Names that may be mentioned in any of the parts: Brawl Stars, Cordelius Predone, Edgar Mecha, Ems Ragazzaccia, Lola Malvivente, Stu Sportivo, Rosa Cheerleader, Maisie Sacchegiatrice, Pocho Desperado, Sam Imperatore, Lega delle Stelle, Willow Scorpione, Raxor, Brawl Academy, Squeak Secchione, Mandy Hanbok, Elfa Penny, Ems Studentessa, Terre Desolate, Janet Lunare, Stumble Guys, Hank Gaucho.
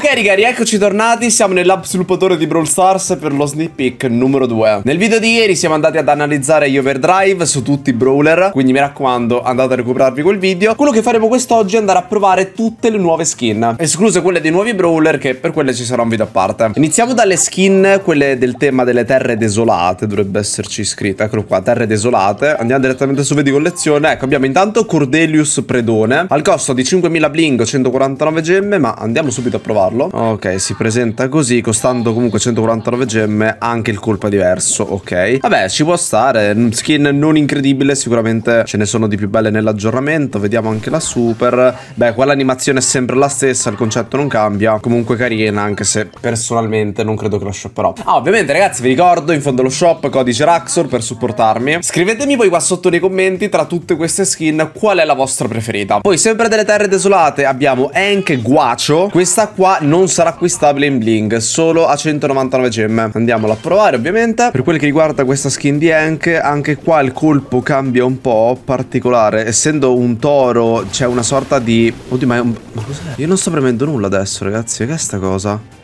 Ok raga, rieccoci tornati, siamo nell'absolutatore di Brawl Stars per lo sneak peek numero 2. Nel video di ieri siamo andati ad analizzare gli overdrive su tutti i brawler, quindi mi raccomando andate a recuperarvi quel video. Quello che faremo quest'oggi è andare a provare tutte le nuove skin, escluse quelle dei nuovi brawler, che per quelle ci sarà un video a parte. Iniziamo dalle skin, quelle del tema delle terre desolate, dovrebbe esserci scritta, eccolo qua, terre desolate. Andiamo direttamente su vedi collezione. Ecco, abbiamo intanto Cordelius Predone al costo di 5000 bling, 149 gemme, ma andiamo subito a provare. Ok, si presenta così, costando comunque 149 gemme, anche il colpo è diverso, ok. Vabbè, ci può stare, skin non incredibile, sicuramente ce ne sono di più belle nell'aggiornamento. Vediamo anche la super. Beh, qua l'animazione è sempre la stessa, il concetto non cambia, comunque carina, anche se personalmente non credo che la shopperò. Ah, ovviamente ragazzi vi ricordo, in fondo allo shop, codice Raxor per supportarmi. Scrivetemi poi qua sotto nei commenti, tra tutte queste skin, qual è la vostra preferita. Poi sempre delle terre desolate abbiamo Hank Gaucho, questa qua non sarà acquistabile in bling, solo a 199 gemme. Andiamola a provare ovviamente. Per quel che riguarda questa skin di Hank, anche qua il colpo cambia un po' particolare, essendo un toro c'è una sorta di... oddio, ma è un... ma cos'è? Io non sto premendo nulla adesso ragazzi, che è sta cosa?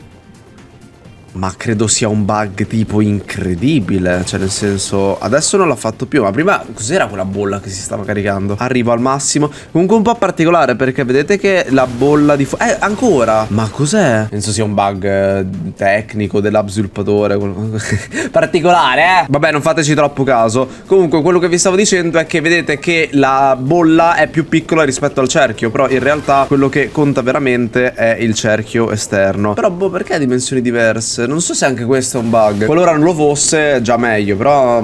Ma credo sia un bug tipo incredibile, cioè nel senso adesso non l'ha fatto più, ma prima cos'era quella bolla che si stava caricando? Arrivo al massimo, comunque un po' particolare perché vedete che la bolla di fuoco ancora, ma cos'è? Penso sia un bug tecnico dell'app sviluppatore particolare, eh? Vabbè, non fateci troppo caso. Comunque quello che vi stavo dicendo è che vedete che la bolla è più piccola rispetto al cerchio, però in realtà quello che conta veramente è il cerchio esterno. Però boh, perché dimensioni diverse? Non so se anche questo è un bug. Qualora non lo fosse, già meglio. Però ho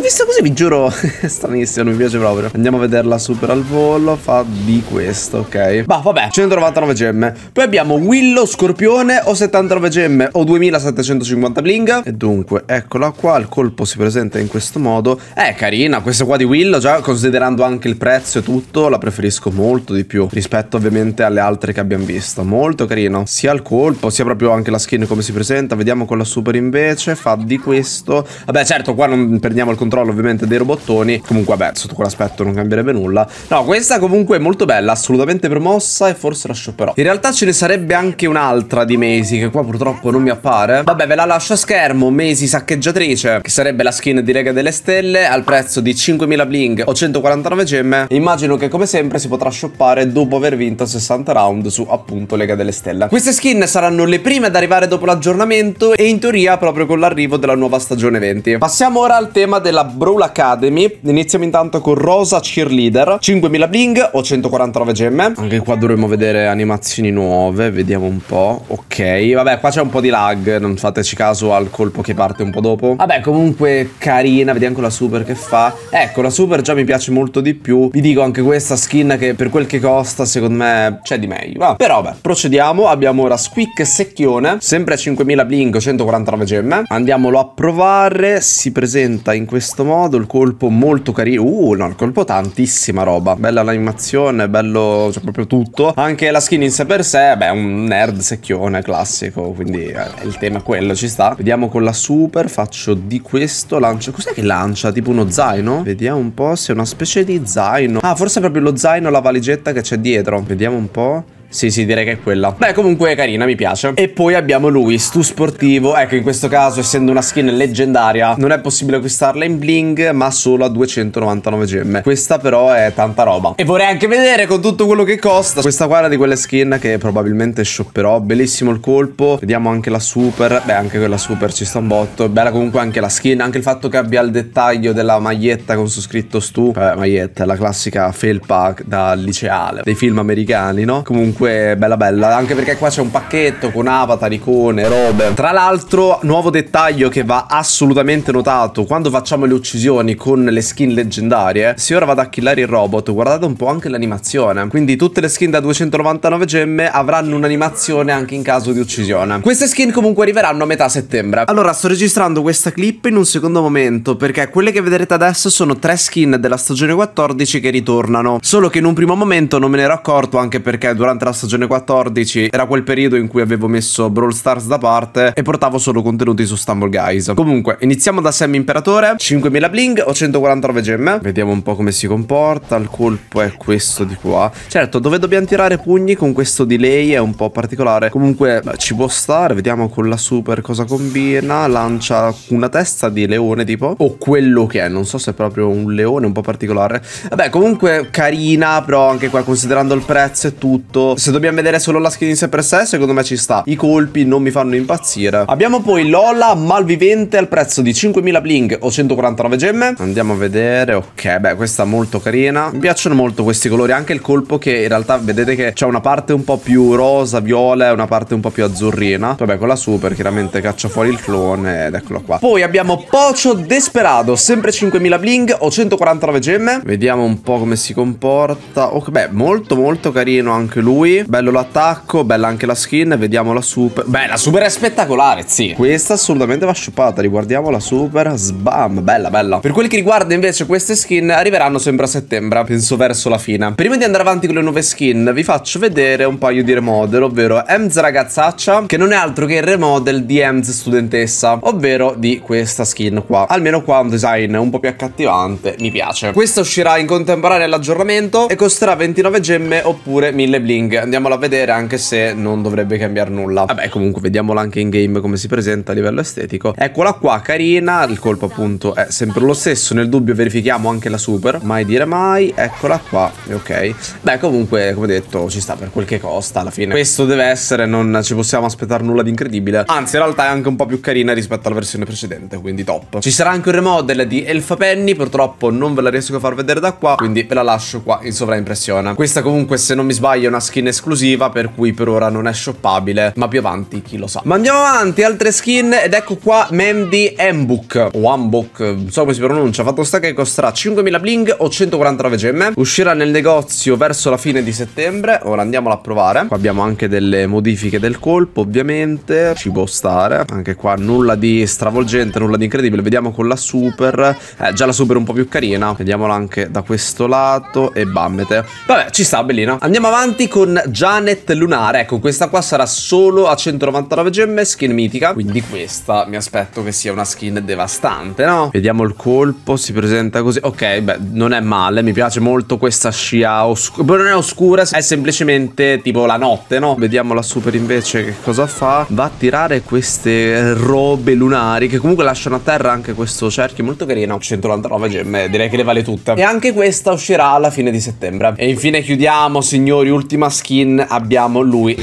visto così, vi giuro, è stranissimo, non mi piace proprio. Andiamo a vederla super al volo. Fa di questo, ok. Ma vabbè, 199 gemme. Poi abbiamo Willow Scorpione, o 79 gemme o 2750 bling. E dunque, eccola qua, il colpo si presenta in questo modo. È carina questa qua di Willow, già considerando anche il prezzo e tutto, la preferisco molto di più rispetto ovviamente alle altre che abbiamo visto. Molto carino, sia il colpo, sia proprio anche la skin come si presenta. Vediamo con la super invece, fa di questo. Vabbè, certo, qua non prendiamo il controllo ovviamente dei robottoni. Comunque vabbè, sotto quell'aspetto non cambierebbe nulla. No, questa comunque è molto bella, assolutamente promossa, e forse la shopperò. In realtà ce ne sarebbe anche un'altra di Maisie, che qua purtroppo non mi appare. Vabbè, ve la lascio a schermo. Maisie Sacchegiatrice, che sarebbe la skin di Lega delle Stelle, al prezzo di 5000 bling o 149 gemme. Immagino che come sempre si potrà shoppare dopo aver vinto 60 round su appunto Lega delle Stelle. Queste skin saranno le prime ad arrivare dopo l'aggiornamento, e in teoria proprio con l'arrivo della nuova stagione 20. Passiamo ora al tema della Brawl Academy. Iniziamo intanto con Rosa Cheerleader, 5000 bling o 149 gemme. Anche qua dovremmo vedere animazioni nuove, vediamo un po'. Ok, vabbè, qua c'è un po' di lag, non fateci caso al colpo che parte un po' dopo. Vabbè, comunque carina, vediamo con la super che fa. Ecco, la super già mi piace molto di più. Vi dico anche questa skin che per quel che costa secondo me c'è di meglio. Però vabbè, procediamo. Abbiamo ora Squeak Secchione, sempre a 5000 bling, 149 gemme. Andiamolo a provare. Si presenta in questo modo, il colpo molto carino. No, il colpo tantissima roba. Bella l'animazione, bello, cioè proprio tutto. Anche la skin in sé per sé, beh, un nerd secchione classico, quindi il tema è quello, ci sta. Vediamo con la super, faccio di questo, lancio. Cos'è che lancia? Tipo uno zaino? Vediamo un po' se è una specie di zaino. Ah, forse è proprio lo zaino, la valigetta che c'è dietro. Vediamo un po'. Sì, direi che è quella. Beh, comunque è carina, mi piace. E poi abbiamo lui, Stu Sportivo. Ecco, in questo caso, essendo una skin leggendaria, non è possibile acquistarla in bling, ma solo a 299 gemme. Questa però è tanta roba. E vorrei anche vedere con tutto quello che costa. Questa qua era di quelle skin che probabilmente shopperò. Bellissimo il colpo. Vediamo anche la super. Beh, anche quella super ci sta un botto. Bella comunque anche la skin, anche il fatto che abbia il dettaglio della maglietta con su scritto Stu. Maglietta, la classica felpa da liceale dei film americani, no? Comunque bella bella, anche perché qua c'è un pacchetto con avatar, icone, robe. Tra l'altro, nuovo dettaglio che va assolutamente notato quando facciamo le uccisioni con le skin leggendarie. Se ora vado a killare il robot, guardate un po' anche l'animazione. Quindi tutte le skin da 299 gemme avranno un'animazione anche in caso di uccisione. Queste skin comunque arriveranno a metà settembre. Allora, sto registrando questa clip in un secondo momento, perché quelle che vedrete adesso sono tre skin della stagione 14 che ritornano. Solo che in un primo momento non me ne ero accorto, anche perché durante la la stagione 14 era quel periodo in cui avevo messo Brawl Stars da parte e portavo solo contenuti su Stumble Guys. Comunque, iniziamo da Sam Imperatore, 5000 bling, ho 149 gemme. Vediamo un po' come si comporta, il colpo è questo di qua. Certo, dove dobbiamo tirare pugni con questo delay è un po' particolare. Comunque ci può stare, vediamo con la super cosa combina. Lancia una testa di leone tipo, o quello che è, non so se è proprio un leone un po' particolare. Vabbè, comunque carina, però anche qua considerando il prezzo e tutto, se dobbiamo vedere solo la skin in sé per sé, secondo me ci sta. I colpi non mi fanno impazzire. Abbiamo poi Lola Malvivente al prezzo di 5000 bling o 149 gemme. Andiamo a vedere, ok, beh questa è molto carina. Mi piacciono molto questi colori, anche il colpo che in realtà vedete che c'è una parte un po' più rosa, viola e una parte un po' più azzurrina. Vabbè, con la super chiaramente caccia fuori il clone ed eccolo qua. Poi abbiamo Pocho Desperado, sempre 5000 bling o 149 gemme. Vediamo un po' come si comporta. Ok, beh, molto carino anche lui. Bello l'attacco, bella anche la skin. Vediamo la super. Beh, la super è spettacolare, sì. Questa assolutamente va shoppata. Riguardiamo la super. Sbam, bella. Per quel che riguarda invece queste skin, arriveranno sempre a settembre, penso verso la fine. Prima di andare avanti con le nuove skin, vi faccio vedere un paio di remodel, ovvero Ems Ragazzaccia, che non è altro che il remodel di Ems Studentessa, ovvero di questa skin qua. Almeno qua un design un po' più accattivante, mi piace. Questa uscirà in contemporanea all'aggiornamento e costerà 29 gemme oppure 1000 bling. Andiamola a vedere, anche se non dovrebbe cambiare nulla. Vabbè, comunque vediamola anche in game come si presenta a livello estetico. Eccola qua, carina, il colpo appunto è sempre lo stesso, nel dubbio verifichiamo anche la super, mai dire mai. Eccola qua, ok. Beh, comunque come detto ci sta per quel che costa alla fine. Questo deve essere, non ci possiamo aspettare nulla di incredibile. Anzi, in realtà è anche un po' più carina rispetto alla versione precedente, quindi top. Ci sarà anche un remodel di Elfa Penny, purtroppo non ve la riesco a far vedere da qua, quindi ve la lascio qua in sovraimpressione. Questa comunque, se non mi sbaglio, è una skin esclusiva, per cui per ora non è shoppabile, ma più avanti chi lo sa. Ma andiamo avanti, altre skin, ed ecco qua Mandy Hanbok o Hanbok, non so come si pronuncia. Fatto sta che costerà 5000 bling o 149 gemme. Uscirà nel negozio verso la fine di settembre. Ora andiamola a provare. Qua abbiamo anche delle modifiche del colpo, ovviamente ci può stare. Anche qua nulla di stravolgente, nulla di incredibile. Vediamo con la super, già la super un po' più carina. Vediamola anche da questo lato e bammete. Vabbè, ci sta, bellina. Andiamo avanti con Janet Lunare. Ecco, questa qua sarà solo a 199 gemme, skin mitica. Quindi questa mi aspetto che sia una skin devastante, no? Vediamo il colpo, si presenta così. Ok, beh, non è male, mi piace molto questa scia oscura. Non è oscura, è semplicemente tipo la notte, no? Vediamo la super invece che cosa fa. Va a tirare queste robe lunari che comunque lasciano a terra anche questo cerchio molto carino. 199 gemme, direi che le vale tutte. E anche questa uscirà alla fine di settembre. E infine chiudiamo, signori, ultima skin, abbiamo lui.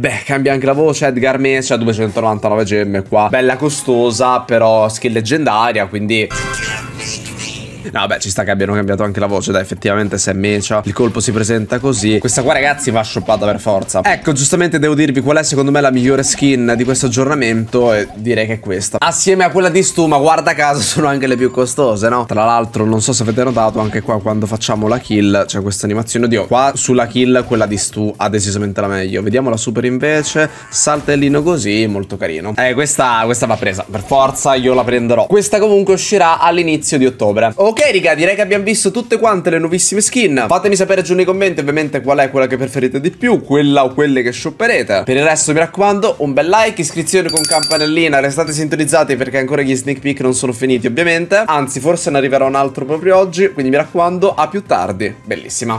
Beh, cambia anche la voce. Edgar Mecha, 299 gemme qua. Bella costosa, però skin leggendaria, quindi... No, beh, ci sta che abbiano cambiato anche la voce. Dai, effettivamente se è Mecha, il colpo si presenta così. Questa qua, ragazzi, va shoppata per forza. Ecco, giustamente devo dirvi qual è secondo me la migliore skin di questo aggiornamento, e direi che è questa, assieme a quella di Stu. Ma guarda caso sono anche le più costose, no? Tra l'altro, non so se avete notato, anche qua quando facciamo la kill c'è questa animazione. Oddio, qua sulla kill quella di Stu ha decisamente la meglio. Vediamo la super invece, saltellino così, molto carino. Questa va presa, per forza io la prenderò. Questa comunque uscirà all'inizio di ottobre. Ok, raga, direi che abbiamo visto tutte quante le nuovissime skin. Fatemi sapere giù nei commenti ovviamente qual è quella che preferite di più, quella o quelle che shopperete. Per il resto mi raccomando un bel like, iscrizione con campanellina, restate sintonizzati perché ancora gli sneak peek non sono finiti ovviamente. Anzi, forse ne arriverà un altro proprio oggi, quindi mi raccomando, a più tardi. Bellissima.